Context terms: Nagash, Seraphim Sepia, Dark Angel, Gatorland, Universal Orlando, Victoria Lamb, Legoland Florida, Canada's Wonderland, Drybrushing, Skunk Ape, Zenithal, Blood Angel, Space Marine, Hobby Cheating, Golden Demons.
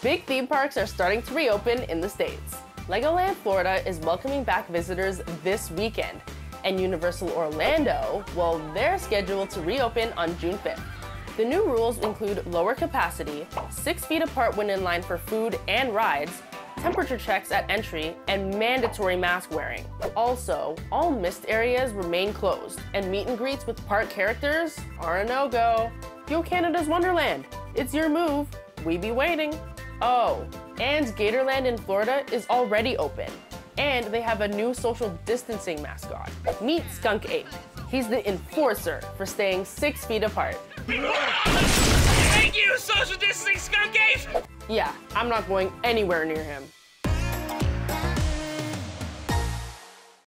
Big theme parks are starting to reopen in the States. Legoland Florida is welcoming back visitors this weekend, and Universal Orlando, well, they're scheduled to reopen on June 5th. The new rules include lower capacity, 6 feet apart when in line for food and rides, temperature checks at entry, and mandatory mask wearing. Also, all mist areas remain closed, and meet and greets with park characters are a no-go. Yo, Canada's Wonderland, it's your move, we be waiting. Oh, and Gatorland in Florida is already open, and they have a new social distancing mascot. Meet Skunk Ape. He's the enforcer for staying 6 feet apart. Thank you, social distancing Skunk Ape! Yeah, I'm not going anywhere near him.